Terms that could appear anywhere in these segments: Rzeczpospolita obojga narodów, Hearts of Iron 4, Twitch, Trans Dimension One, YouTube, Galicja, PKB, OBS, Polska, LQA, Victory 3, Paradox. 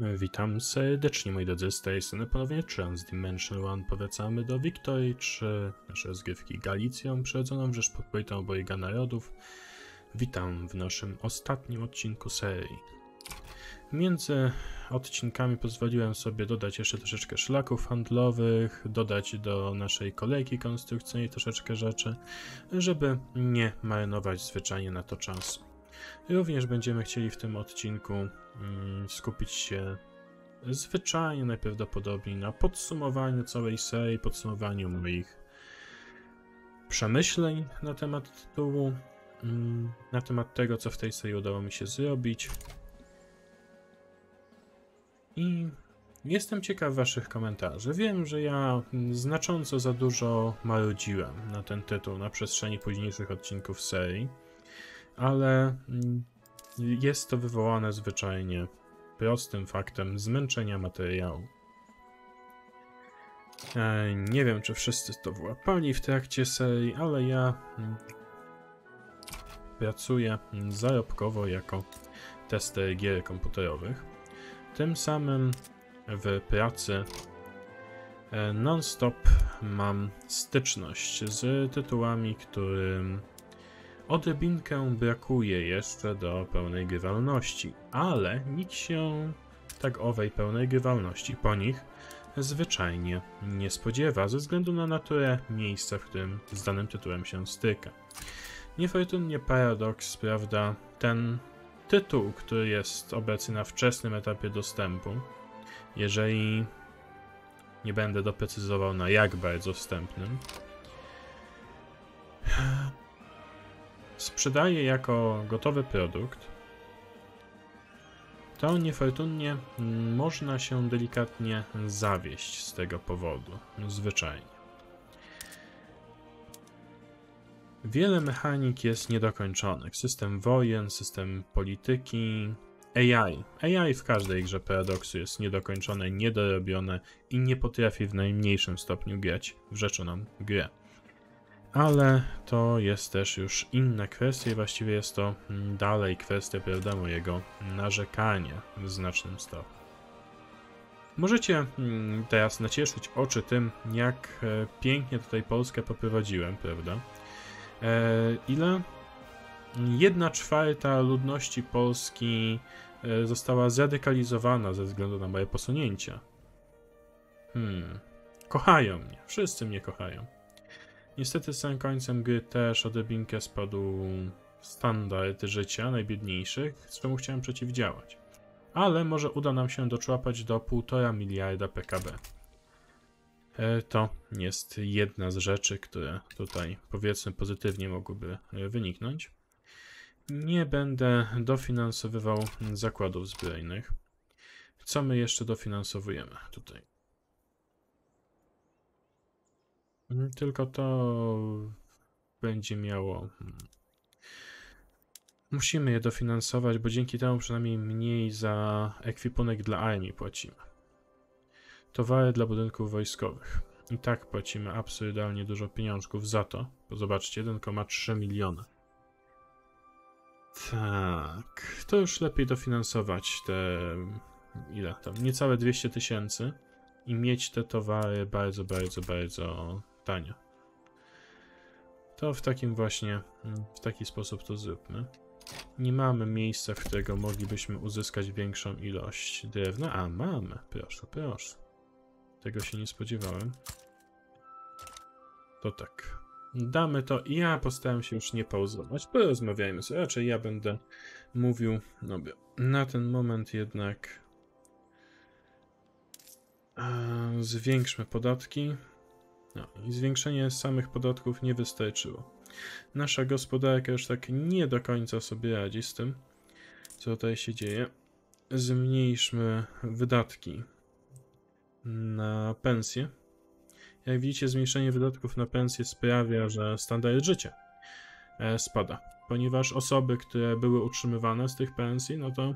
Witam serdecznie, moi drodzy, z tej strony ponownie Trans Dimension One. Powracamy do Victory 3, nasze rozgrywki Galicją, przerodzoną w Rzeczpospolitą obojga narodów. Witam w naszym ostatnim odcinku serii. Między odcinkami pozwoliłem sobie dodać jeszcze troszeczkę szlaków handlowych, dodać do naszej kolejki konstrukcyjnej troszeczkę rzeczy, żeby nie marnować zwyczajnie na to czasu. Również będziemy chcieli w tym odcinku skupić się zwyczajnie najprawdopodobniej na podsumowaniu całej serii, podsumowaniu moich przemyśleń na temat tytułu, na temat tego, co w tej serii udało mi się zrobić. I jestem ciekaw waszych komentarzy. Wiem, że ja znacząco za dużo marudziłem na ten tytuł na przestrzeni późniejszych odcinków serii, ale jest to wywołane zwyczajnie prostym faktem zmęczenia materiału. Nie wiem, czy wszyscy to wyłapali w trakcie serii, ale ja pracuję zarobkowo jako tester gier komputerowych. Tym samym w pracy non-stop mam styczność z tytułami, którym odrobinkę brakuje jeszcze do pełnej grywalności, ale nikt się tak owej pełnej grywalności po nich zwyczajnie nie spodziewa, ze względu na naturę miejsca, w którym z danym tytułem się styka. Niefortunnie Paradox, prawda, ten tytuł, który jest obecny na wczesnym etapie dostępu, jeżeli nie będę doprecyzował na jak bardzo wstępnym, sprzedaje jako gotowy produkt, to niefortunnie można się delikatnie zawieść z tego powodu, zwyczajnie. Wiele mechanik jest niedokończonych. System wojen, system polityki, AI. AI w każdej grze Paradoksu jest niedokończone, niedorobione i nie potrafi w najmniejszym stopniu grać w rzeczoną grę. Ale to jest też już inna kwestia i właściwie jest to dalej kwestia, prawda, mojego narzekania w znacznym stopniu. Możecie teraz nacieszyć oczy tym, jak pięknie tutaj Polskę poprowadziłem, prawda? Ile? 1/4 ludności Polski została zradykalizowana ze względu na moje posunięcia. Kochają mnie. Wszyscy mnie kochają. Niestety z samym końcem gry też odrobinkę spadł standard życia najbiedniejszych, z czemu chciałem przeciwdziałać. Ale może uda nam się doczłapać do 1,5 miliarda PKB. To jest jedna z rzeczy, które tutaj, powiedzmy, pozytywnie mogłyby wyniknąć. Nie będę dofinansowywał zakładów zbrojnych. Co my jeszcze dofinansowujemy tutaj? Tylko to będzie miało... Musimy je dofinansować, bo dzięki temu przynajmniej mniej za ekwipunek dla armii płacimy. Towary dla budynków wojskowych. I tak płacimy absurdalnie dużo pieniążków za to. Zobaczcie, 1,3 miliona. Tak, to już lepiej dofinansować te... ile tam? Niecałe 200 tysięcy i mieć te towary bardzo, bardzo, bardzo tanio. To w takim właśnie, w taki sposób to zróbmy. Nie mamy miejsca, w którego moglibyśmy uzyskać większą ilość drewna. A, mamy. Proszę, proszę. Tego się nie spodziewałem. To tak. Damy to i ja postaram się już nie pauzować. Porozmawiajmy sobie. Raczej ja będę mówił. No, na ten moment jednak zwiększmy podatki. No i zwiększenie samych podatków nie wystarczyło. Nasza gospodarka już tak nie do końca sobie radzi z tym, co tutaj się dzieje. Zmniejszmy wydatki na pensje. Jak widzicie, zmniejszenie wydatków na pensje sprawia, że standard życia spada, ponieważ osoby, które były utrzymywane z tych pensji, no to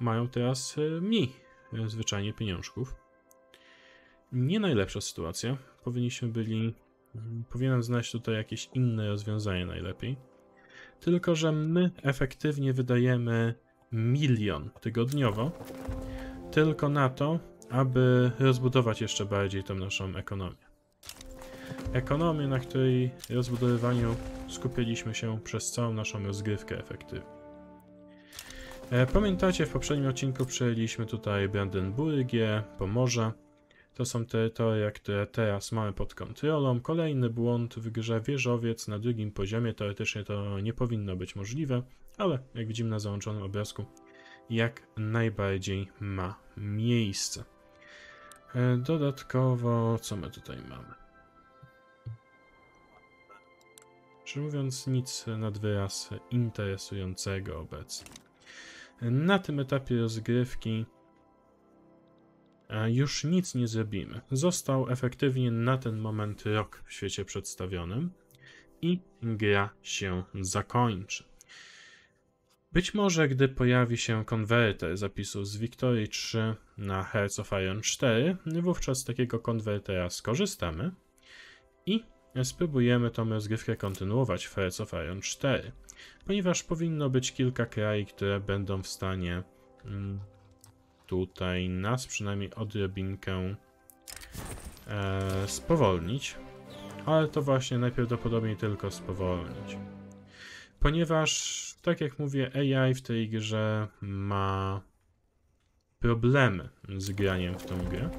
mają teraz mniej zwyczajnie pieniążków. Nie najlepsza sytuacja. Powinienem znaleźć tutaj jakieś inne rozwiązanie najlepiej. Tylko że my efektywnie wydajemy 1 milion tygodniowo, tylko na to, aby rozbudować jeszcze bardziej tą naszą ekonomię. Ekonomię, na której rozbudowywaniu skupiliśmy się przez całą naszą rozgrywkę efektywnie. Pamiętacie, w poprzednim odcinku przejęliśmy tutaj Brandenburgię, Pomorze. To są terytoria, które teraz mamy pod kontrolą. Kolejny błąd w grze, wieżowiec na drugim poziomie. Teoretycznie to nie powinno być możliwe, ale jak widzimy na załączonym obrazku, jak najbardziej ma miejsce. Dodatkowo, co my tutaj mamy? Szczerze mówiąc, nic nad wyraz interesującego obecnie. Na tym etapie rozgrywki już nic nie zrobimy. Został efektywnie na ten moment rok w świecie przedstawionym i gra się zakończy. Być może, gdy pojawi się konwerter zapisów z Victory 3 na Hearts of Iron 4, wówczas z takiego konwertera skorzystamy i spróbujemy tą rozgrywkę kontynuować w Hearts of Iron 4, ponieważ powinno być kilka krajów, które będą w stanie tutaj nas przynajmniej odrobinkę spowolnić, ale to właśnie najprawdopodobniej tylko spowolnić. Ponieważ, tak jak mówię, AI w tej grze ma problemy z graniem w tą grę.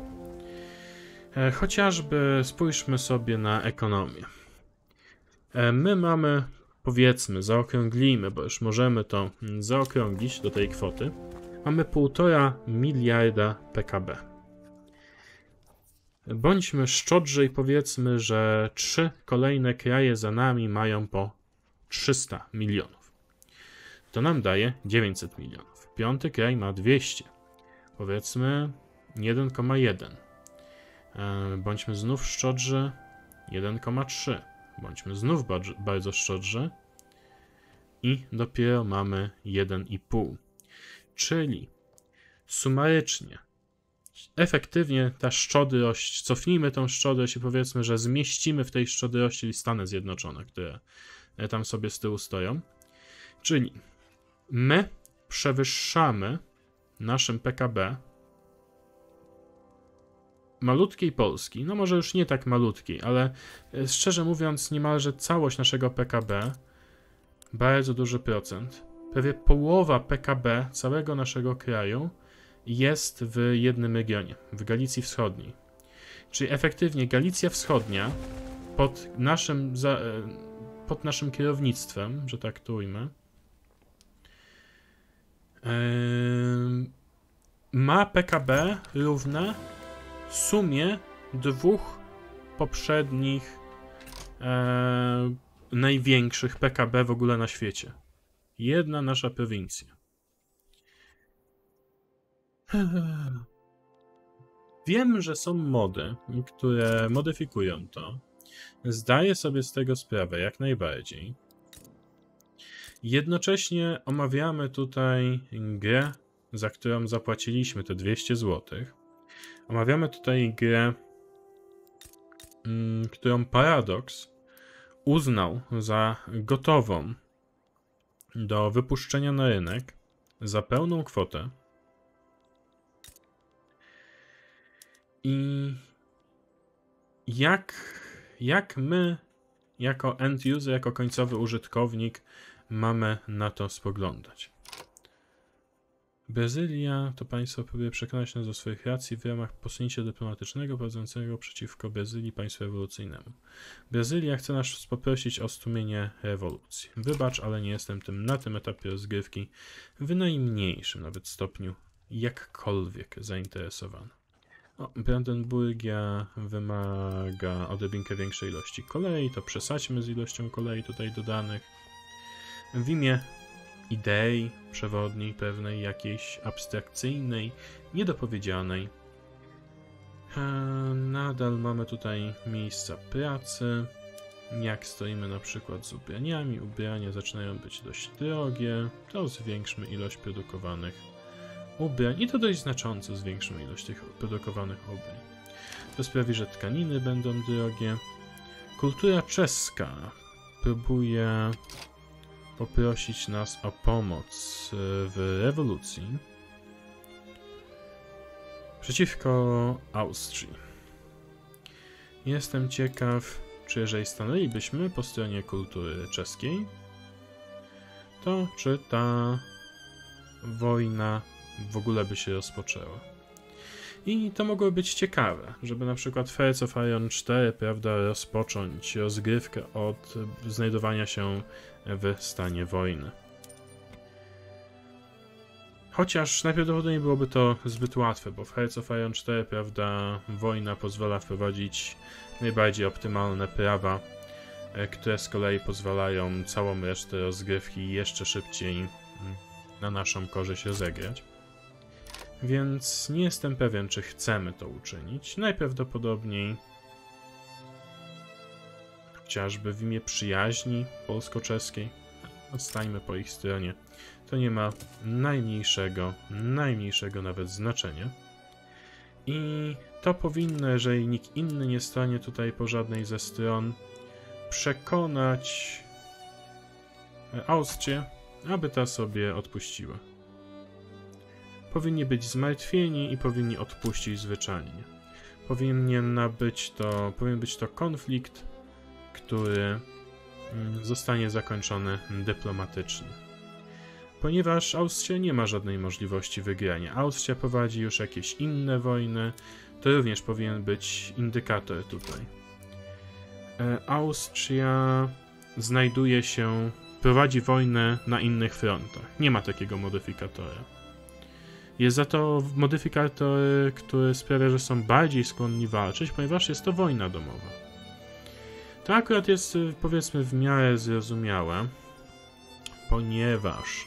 Chociażby spójrzmy sobie na ekonomię. My mamy, powiedzmy, zaokrąglimy, bo już możemy to zaokrąglić do tej kwoty. Mamy 1,5 miliarda PKB. Bądźmy szczodrzy i powiedzmy, że 3 kolejne kraje za nami mają po 300 milionów. To nam daje 900 milionów. 5. kraj ma 200. Powiedzmy 1,1. Bądźmy znów szczodrzy, 1,3. Bądźmy znów bardzo szczodrzy i dopiero mamy 1,5. Czyli sumarycznie, efektywnie ta szczodrość, cofnijmy tą szczodrość i powiedzmy, że zmieścimy w tej szczodrości Stany Zjednoczone, które tam sobie z tyłu stoją. Czyli my przewyższamy naszym PKB malutkiej Polski, no może już nie tak malutkiej, ale szczerze mówiąc niemalże całość naszego PKB, bardzo duży procent, prawie połowa PKB całego naszego kraju jest w jednym regionie, w Galicji Wschodniej. Czyli efektywnie Galicja Wschodnia pod naszym kierownictwem, że tak to ujmę, ma PKB równe sumie dwóch poprzednich największych PKB w ogóle na świecie. Jedna nasza prowincja. Wiem, że są mody, które modyfikują to. Zdaję sobie z tego sprawę, jak najbardziej. Jednocześnie omawiamy tutaj grę, za którą zapłaciliśmy te 200 zł. Omawiamy tutaj grę, którą Paradox uznał za gotową do wypuszczenia na rynek za pełną kwotę. I jak my, jako end user, jako końcowy użytkownik, mamy na to spoglądać? Brazylia to państwo próbuje przekonać nas do swoich racji w ramach posunięcia dyplomatycznego prowadzącego przeciwko Brazylii państwu rewolucyjnemu. Brazylia chce nas poprosić o stłumienie rewolucji. Wybacz, ale nie jestem tym na tym etapie rozgrywki w najmniejszym nawet stopniu jakkolwiek zainteresowany. O, Brandenburgia wymaga odrobinkę większej ilości kolei, to przesadźmy z ilością kolei tutaj dodanych. W imię idei przewodniej, pewnej jakiejś abstrakcyjnej, niedopowiedzianej. Nadal mamy tutaj miejsca pracy. Jak stoimy na przykład z ubraniami, ubrania zaczynają być dość drogie, to zwiększmy ilość produkowanych ubrań i to dość znacząco zwiększymy ilość tych produkowanych ubrań. To sprawi, że tkaniny będą drogie. Kultura czeska próbuje poprosić nas o pomoc w rewolucji. przeciwko Austrii. Jestem ciekaw, czy jeżeli stanęlibyśmy po stronie kultury czeskiej, to czy ta wojna w ogóle by się rozpoczęła. I to mogło być ciekawe, żeby na przykład Hearts of Iron 4, prawda, rozpocząć rozgrywkę od znajdowania się w stanie wojny. Chociaż najprawdopodobniej byłoby to zbyt łatwe, bo w Hearts of Iron 4, prawda, wojna pozwala wprowadzić najbardziej optymalne prawa, które z kolei pozwalają całą resztę rozgrywki jeszcze szybciej na naszą korzyść rozegrać. Więc nie jestem pewien, czy chcemy to uczynić. Najprawdopodobniej chociażby w imię przyjaźni polsko-czeskiej. Odstańmy po ich stronie. To nie ma najmniejszego nawet znaczenia. I to powinno, jeżeli nikt inny nie stanie tutaj po żadnej ze stron, przekonać Austrię, aby ta sobie odpuściła. Powinni być zmartwieni i powinni odpuścić zwyczajnie. Powinien być to konflikt, który zostanie zakończony dyplomatycznie. Ponieważ Austria nie ma żadnej możliwości wygrania. Austria prowadzi już jakieś inne wojny. To również powinien być indykator tutaj. Austria prowadzi wojnę na innych frontach. Nie ma takiego modyfikatora. Jest za to modyfikator, który sprawia, że są bardziej skłonni walczyć, ponieważ jest to wojna domowa. To akurat jest, powiedzmy, w miarę zrozumiałe, ponieważ,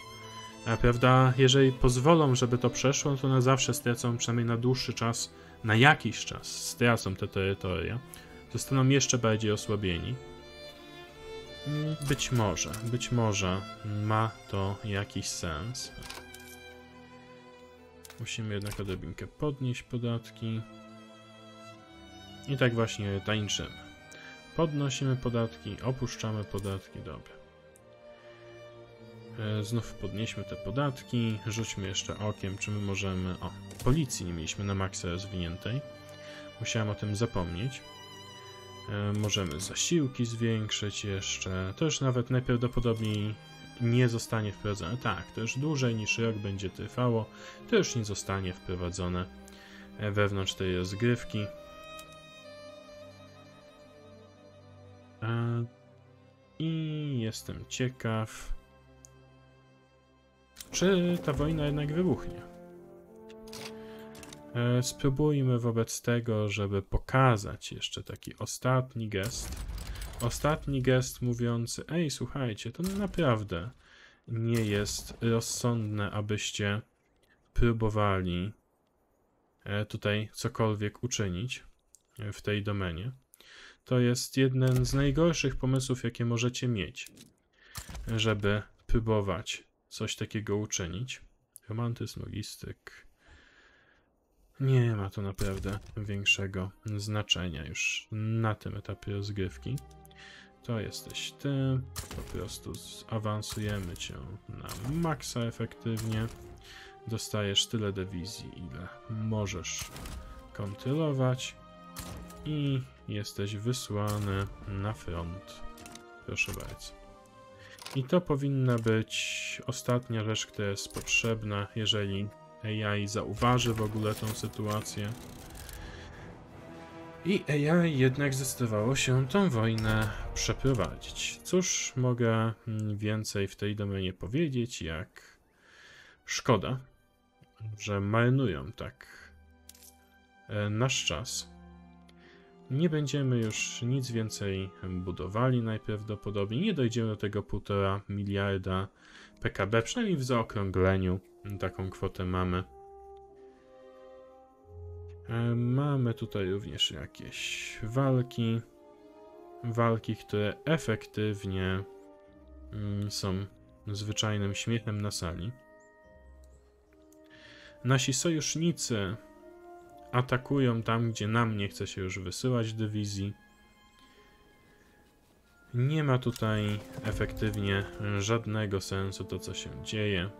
prawda, jeżeli pozwolą, żeby to przeszło, to na zawsze stracą, przynajmniej na dłuższy czas, na jakiś czas stracą te terytoria. Zostaną jeszcze bardziej osłabieni. Być może ma to jakiś sens. Musimy jednak odrobinkę podnieść podatki. I tak właśnie tańczymy. Podnosimy podatki, opuszczamy podatki, dobra. Znów podnieśmy te podatki, rzućmy jeszcze okiem, czy my możemy... O, policji nie mieliśmy na maksa rozwiniętej. Musiałem o tym zapomnieć. Możemy zasiłki zwiększyć jeszcze. To już nawet najprawdopodobniej nie zostanie wprowadzone. Tak, to już dłużej niż rok będzie trwało. To już nie zostanie wprowadzone wewnątrz tej rozgrywki. I jestem ciekaw, czy ta wojna jednak wybuchnie. Spróbujmy wobec tego, żeby pokazać jeszcze taki ostatni gest. Ostatni gest mówiący: ej, słuchajcie, to naprawdę nie jest rozsądne, abyście próbowali tutaj cokolwiek uczynić w tej domenie. To jest jeden z najgorszych pomysłów, jakie możecie mieć, żeby próbować coś takiego uczynić. Romantyzm, logistyk. Nie ma to naprawdę większego znaczenia już na tym etapie rozgrywki. To jesteś ty. Po prostu awansujemy cię na maksa efektywnie. Dostajesz tyle dewizji, ile możesz kontrolować. I jesteś wysłany na front. Proszę bardzo. I to powinna być ostatnia rzecz, która jest potrzebna, jeżeli AI zauważy w ogóle tą sytuację. I AI jednak zdecydowało się tą wojnę przeprowadzić. Cóż mogę więcej w tej domenie powiedzieć, jak szkoda, że marnują tak nasz czas. Nie będziemy już nic więcej budowali najprawdopodobniej. Nie dojdziemy do tego 1,5 miliarda PKB, przynajmniej w zaokrągleniu. Taką kwotę mamy. Mamy tutaj również jakieś walki. Walki, które efektywnie są zwyczajnym śmiechem na sali. Nasi sojusznicy atakują tam, gdzie nam nie chce się już wysyłać dywizji. Nie ma tutaj efektywnie żadnego sensu to, co się dzieje.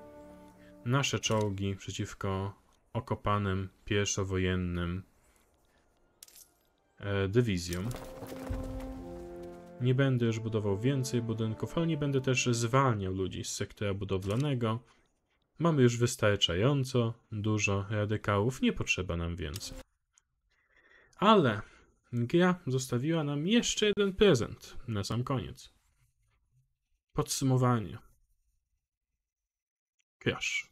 Nasze czołgi przeciwko okopanym pieszo-wojennym dywizją. Nie będę już budował więcej budynków, ale nie będę też zwalniał ludzi z sektora budowlanego. Mamy już wystarczająco dużo radykałów, nie potrzeba nam więcej. Ale gra zostawiła nam jeszcze jeden prezent na sam koniec. Podsumowanie. Crash.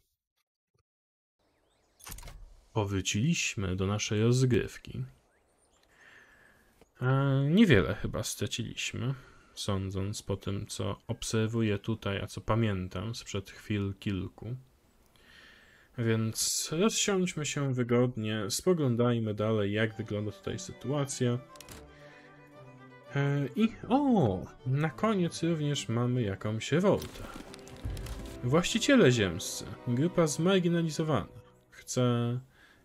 Powróciliśmy do naszej rozgrywki. Niewiele chyba straciliśmy, sądząc po tym, co obserwuję tutaj, a co pamiętam sprzed chwil kilku. Więc rozsiądźmy się wygodnie, spoglądajmy dalej, jak wygląda tutaj sytuacja. I o, na koniec również mamy jakąś rewoltę. Właściciele ziemscy, grupa zmarginalizowana, chce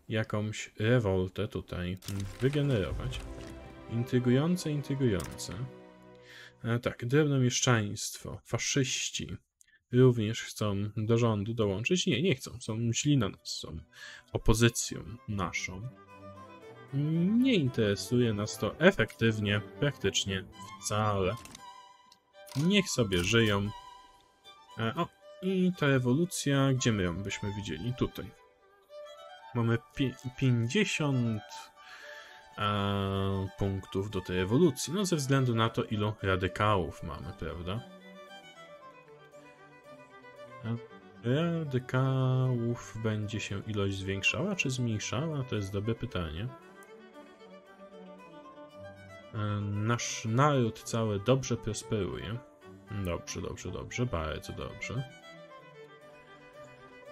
jakąś rewoltę tutaj wygenerować. Intrygujące, intrygujące. Tak, drobnomieszczaństwo, faszyści również chcą do rządu dołączyć. Nie, nie chcą, są źli na nas, są opozycją naszą. Nie interesuje nas to efektywnie, praktycznie wcale. Niech sobie żyją. O, i ta rewolucja, gdzie my ją byśmy widzieli? Tutaj. Mamy 50... punktów do tej ewolucji, no ze względu na to, ilu radykałów mamy, prawda? Radykałów będzie się ilość zwiększała czy zmniejszała? To jest dobre pytanie. Nasz naród cały dobrze prosperuje. Dobrze, dobrze, dobrze, bardzo dobrze.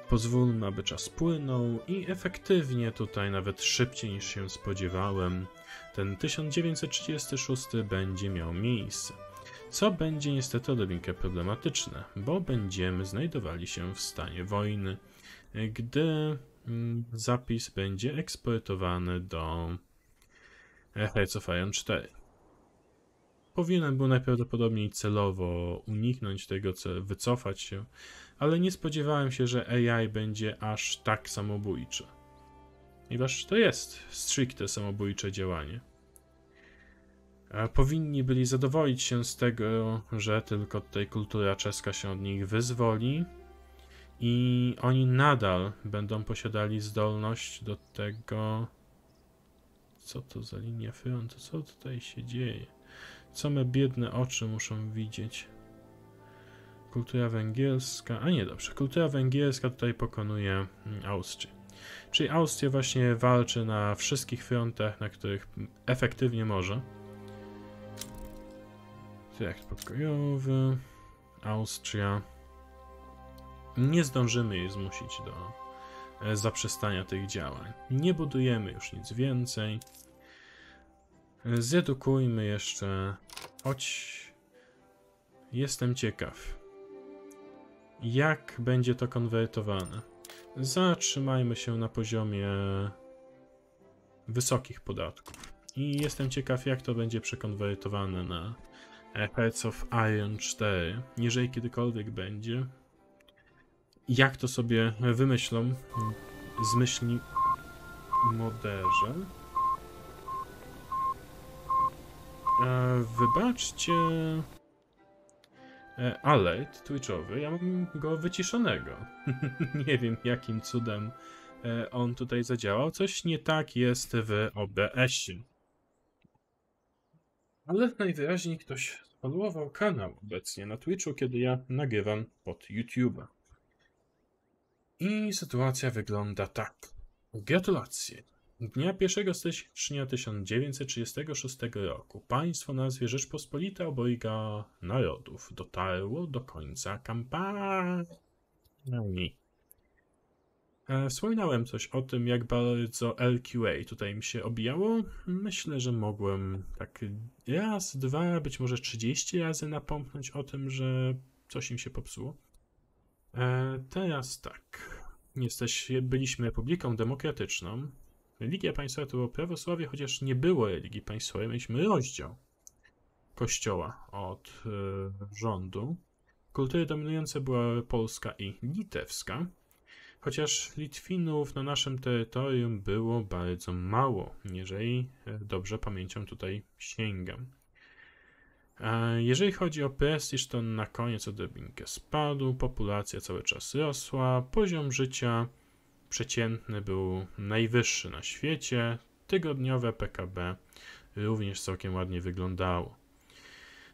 Pozwólmy, aby czas płynął i efektywnie tutaj, nawet szybciej niż się spodziewałem, ten 1936 będzie miał miejsce. Co będzie niestety odrobinkę problematyczne, bo będziemy znajdowali się w stanie wojny, gdy zapis będzie eksportowany do Hearts of Iron 4. Powinienem był najprawdopodobniej celowo uniknąć tego, wycofać się, ale nie spodziewałem się, że AI będzie aż tak samobójcze. Ponieważ to jest stricte samobójcze działanie. Powinni byli zadowolić się z tego, że tylko tutaj kultura czeska się od nich wyzwoli i oni nadal będą posiadali zdolność do tego... Co to za linia frontu? Co tutaj się dzieje? Co me biedne oczy muszą widzieć? Kultura węgierska... A nie, dobrze. Kultura węgierska tutaj pokonuje Austrię. Czyli Austria właśnie walczy na wszystkich frontach, na których efektywnie może. Trakt pokojowy... Austria... Nie zdążymy jej zmusić do zaprzestania tych działań. Nie budujemy już nic więcej. Zredukujmy jeszcze... Choć... Jestem ciekaw, jak będzie to konwertowane. Zatrzymajmy się na poziomie wysokich podatków. I jestem ciekaw, jak to będzie przekonwertowane na Hearts of Iron 4. Jeżeli kiedykolwiek będzie. Jak to sobie wymyślą zmyślni moderze. Wybaczcie... alert twitchowy, ja mam go wyciszonego. Nie wiem, jakim cudem on tutaj zadziałał. Coś nie tak jest w OBS-ie. Ale najwyraźniej ktoś sfollowował kanał obecnie na Twitchu, kiedy ja nagrywam pod YouTube'a. I sytuacja wygląda tak. Gratulacje. Dnia 1 stycznia 1936 roku państwo nazwie Rzeczpospolita obojga narodów dotarło do końca kampanii. Wspominałem coś o tym, jak bardzo LQA tutaj mi się obijało. Myślę, że mogłem tak raz, dwa, być może 30 razy napomknąć o tym, że coś im się popsuło. Teraz tak. Byliśmy Republiką Demokratyczną. Religia państwa to było prawosławie, chociaż nie było religii państwowej. Mieliśmy rozdział kościoła od rządu. Kultury dominujące była polska i litewska. Chociaż Litwinów na naszym terytorium było bardzo mało, jeżeli dobrze pamięcią tutaj sięgam. Jeżeli chodzi o prestiż, to na koniec odrobinkę spadł, populacja cały czas rosła, poziom życia przeciętny był najwyższy na świecie, tygodniowe PKB również całkiem ładnie wyglądało.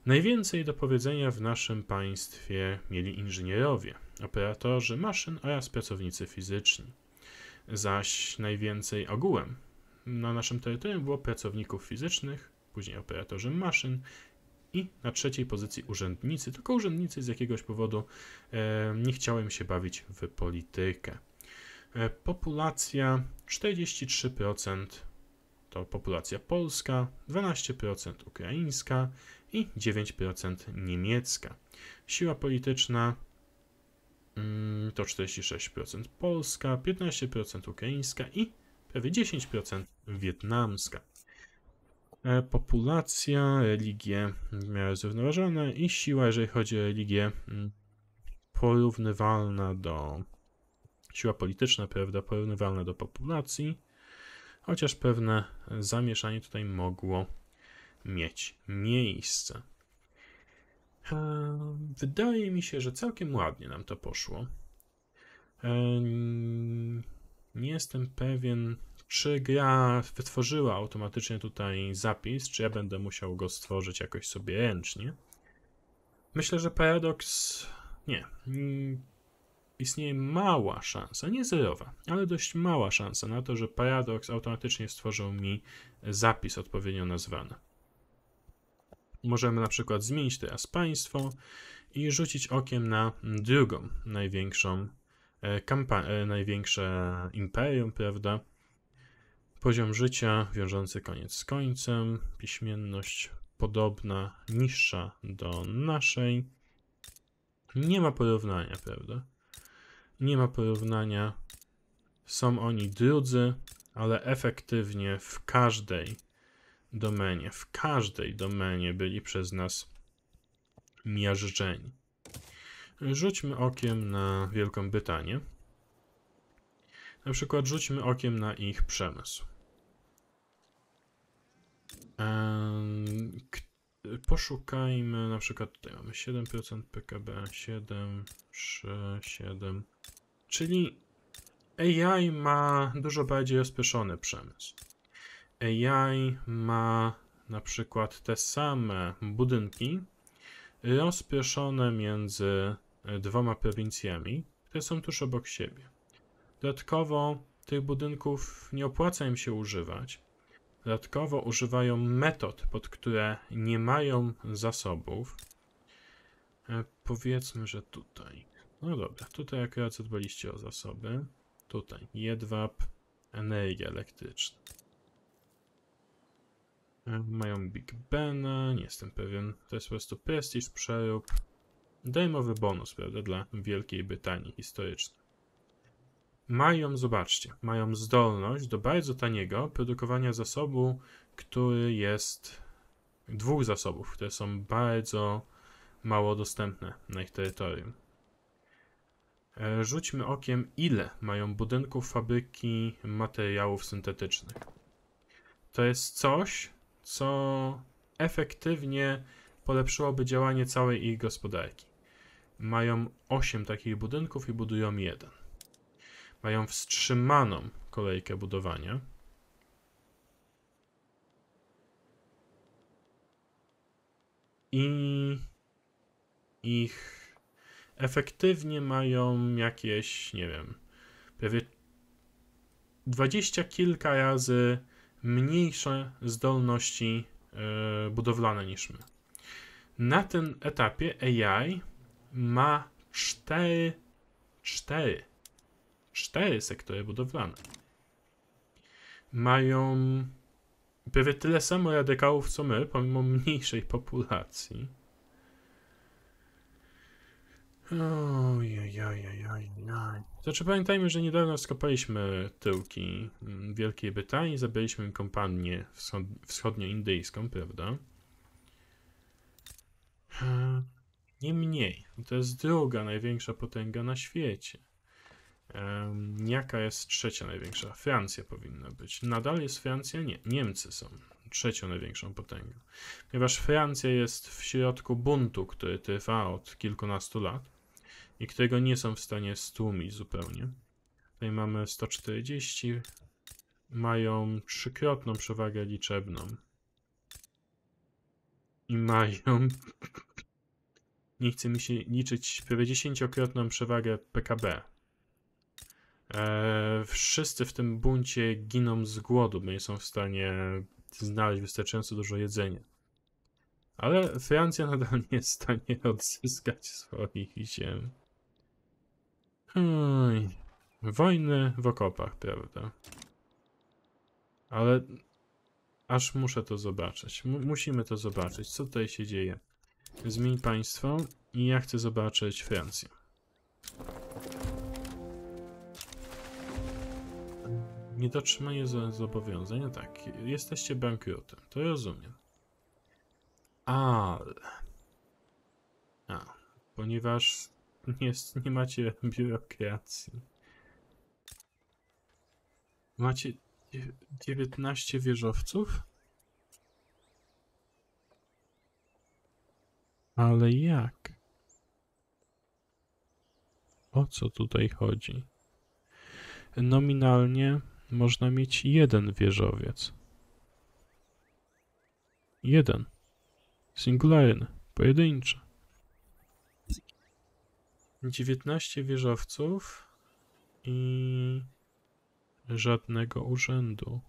Najwięcej do powiedzenia w naszym państwie mieli inżynierowie, operatorzy maszyn oraz pracownicy fizyczni. Zaś najwięcej ogółem na naszym terytorium było pracowników fizycznych, później operatorzy maszyn i na trzeciej pozycji urzędnicy, tylko urzędnicy z jakiegoś powodu nie chciałem się bawić w politykę. Populacja 43% to populacja polska, 12% ukraińska i 9% niemiecka. Siła polityczna to 46% polska, 15% ukraińska i prawie 10% wietnamska. Populacja, religie w miarę zrównoważone i siła, jeżeli chodzi o religię, porównywalna do... Siła polityczna, prawda, porównywalna do populacji, chociaż pewne zamieszanie tutaj mogło mieć miejsce. Wydaje mi się, że całkiem ładnie nam to poszło. Nie jestem pewien, czy gra wytworzyła automatycznie tutaj zapis, czy ja będę musiał go stworzyć jakoś sobie ręcznie. Myślę, że Paradox... Nie. Istnieje mała szansa, nie zerowa, ale dość mała szansa na to, że Paradox automatycznie stworzył mi zapis odpowiednio nazwany. Możemy na przykład zmienić teraz państwo i rzucić okiem na drugą, największą największe imperium, prawda? Poziom życia wiążący koniec z końcem, piśmienność podobna, niższa do naszej. Nie ma porównania, prawda? Nie ma porównania, są oni drudzy, ale efektywnie w każdej domenie, byli przez nas miażdżeni. Rzućmy okiem na Wielką Brytanię. Na przykład rzućmy okiem na ich przemysł. Poszukajmy, na przykład tutaj mamy 7% PKB, 7, 3, 7, czyli AI ma dużo bardziej rozproszony przemysł. AI ma na przykład te same budynki rozproszone między dwoma prowincjami, które są tuż obok siebie. Dodatkowo tych budynków nie opłaca im się używać. Dodatkowo używają metod, pod które nie mają zasobów. Powiedzmy, że tutaj. No dobra, tutaj akurat zadbaliście o zasoby. Tutaj jedwab, energia elektryczna. Mają Big Bena, nie jestem pewien. To jest po prostu prestiż, przerób. Darmowy bonus, prawda, dla Wielkiej Brytanii historycznej. Mają, zobaczcie, mają zdolność do bardzo taniego produkowania zasobu, który jest dwóch zasobów, które są bardzo mało dostępne na ich terytorium. Rzućmy okiem, ile mają budynków fabryki materiałów syntetycznych. To jest coś, co efektywnie polepszyłoby działanie całej ich gospodarki. Mają 8 takich budynków i budują jeden. Mają wstrzymaną kolejkę budowania. I ich efektywnie mają jakieś, nie wiem, prawie 20 kilka razy mniejsze zdolności budowlane niż my. Na tym etapie AI ma 4 sektory budowlane. Mają prawie tyle samo radykałów co my, pomimo mniejszej populacji. Ojej. Znaczy pamiętajmy, że niedawno skopaliśmy tyłki Wielkiej Brytanii, zabraliśmy kompanię wschodnioindyjską, prawda? Niemniej, to jest druga największa potęga na świecie. Jaka jest trzecia największa? Francja powinna być. Nadal jest Francja? Nie. Niemcy są trzecią największą potęgą. Ponieważ Francja jest w środku buntu, który trwa od kilkunastu lat i którego nie są w stanie stłumić zupełnie. Tutaj mamy 140. Mają trzykrotną przewagę liczebną. I mają... nie chce mi się liczyć, prawie 10-krotną przewagę PKB. Wszyscy w tym buncie giną z głodu, bo nie są w stanie znaleźć wystarczająco dużo jedzenia. Ale Francja nadal nie jest w stanie odzyskać swoich ziem. Wojny w okopach, prawda? Ale aż muszę to zobaczyć. Musimy to zobaczyć, co tutaj się dzieje. Zmień państwo i ja chcę zobaczyć Francję. Niedotrzymanie zobowiązań, no tak, jesteście bankrutem, to rozumiem. Ale... ponieważ nie macie biurokracji. Macie 19 wieżowców? Ale jak? O co tutaj chodzi? Nominalnie można mieć jeden wieżowiec. Jeden. Singularny. Pojedynczy. 19 wieżowców i żadnego urzędu.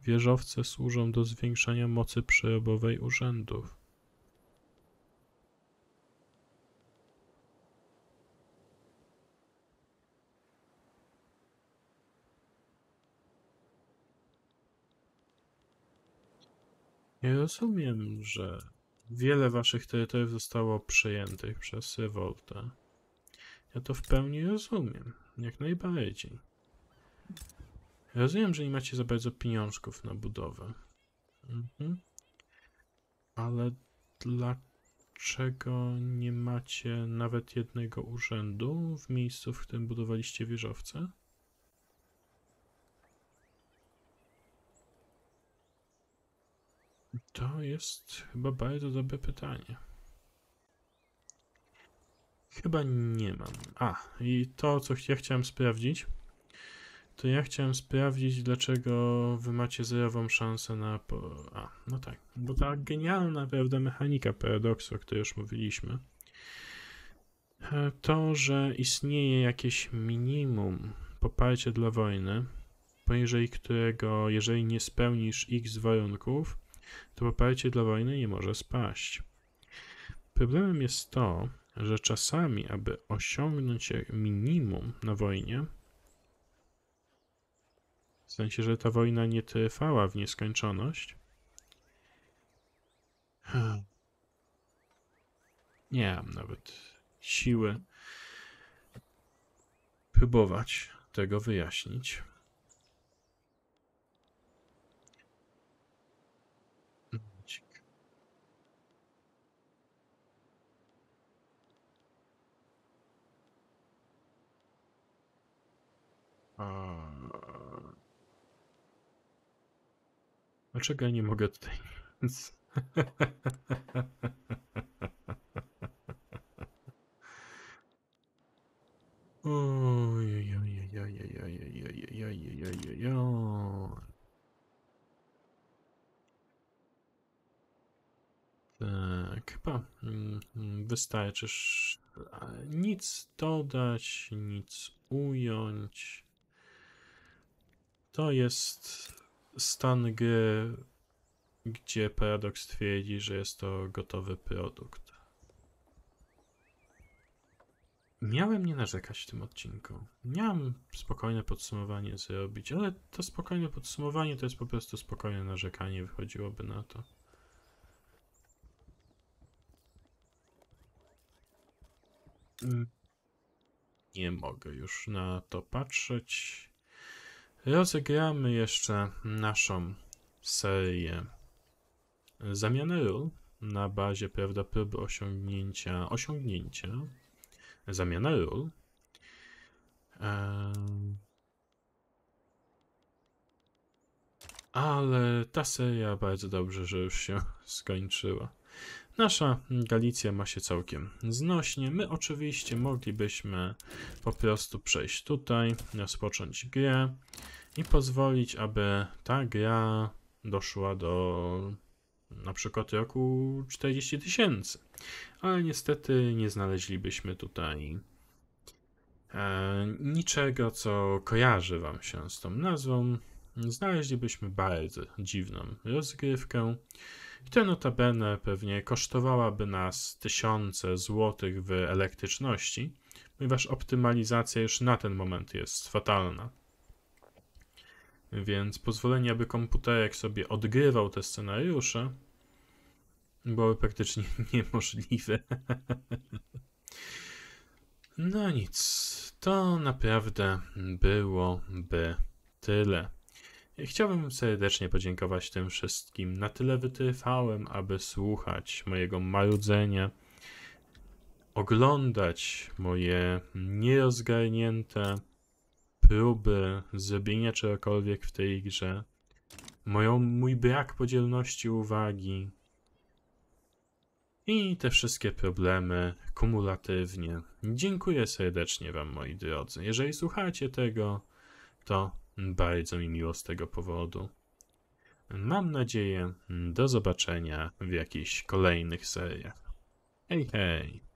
Wieżowce służą do zwiększania mocy przerobowej urzędów. Ja rozumiem, że wiele waszych terytoriów zostało przejętych przez rewoltę. Ja to w pełni rozumiem, jak najbardziej. Rozumiem, że nie macie za bardzo pieniążków na budowę. Ale dlaczego nie macie nawet jednego urzędu w miejscu, w którym budowaliście wieżowce? To jest chyba bardzo dobre pytanie. Chyba nie mam. I to, co ja chciałem sprawdzić, to ja chciałem sprawdzić, dlaczego wy macie zerową szansę na... no tak, bo ta genialna, prawda, mechanika paradoksu, o której już mówiliśmy, to, że istnieje jakieś minimum poparcie dla wojny, poniżej którego, jeżeli nie spełnisz x warunków, to poparcie dla wojny nie może spaść. Problemem jest to, że czasami, aby osiągnąć minimum na wojnie, w sensie, że ta wojna nie trwała w nieskończoność. Nie mam nawet siły próbować tego wyjaśnić. Dlaczego ja nie mogę tutaj nic? Tak, chyba wystarczysz nic dodać, nic ująć. To jest stan gry, gdzie Paradox twierdzi, że jest to gotowy produkt. Miałem nie narzekać w tym odcinku. Miałem spokojne podsumowanie zrobić, ale to spokojne podsumowanie to jest po prostu spokojne narzekanie, wychodziłoby na to. Nie mogę już na to patrzeć. Rozegramy jeszcze naszą serię zamiany ról na bazie, prawda, próby osiągnięcia zamiany ról. Ale ta seria bardzo dobrze, że już się skończyła. Nasza Galicja ma się całkiem znośnie. My oczywiście moglibyśmy po prostu przejść tutaj, rozpocząć grę i pozwolić, aby ta gra doszła do na przykład roku 40 000. Ale niestety nie znaleźlibyśmy tutaj niczego, co kojarzy wam się z tą nazwą. Znaleźlibyśmy bardzo dziwną rozgrywkę. I to notabene pewnie kosztowałaby nas 1000 złotych w elektryczności, ponieważ optymalizacja już na ten moment jest fatalna. Więc pozwolenie, aby komputerek sobie odgrywał te scenariusze, byłoby praktycznie niemożliwe. No nic, to naprawdę byłoby tyle. Chciałbym serdecznie podziękować tym wszystkim. Na tyle wytrwałem, aby słuchać mojego marudzenia, oglądać moje nierozgarnięte próby zrobienia czegokolwiek w tej grze, mój brak podzielności uwagi i te wszystkie problemy kumulatywnie. Dziękuję serdecznie wam, moi drodzy. Jeżeli słuchacie tego, to bardzo mi miło z tego powodu. Mam nadzieję do zobaczenia w jakichś kolejnych seriach. Hej, hej!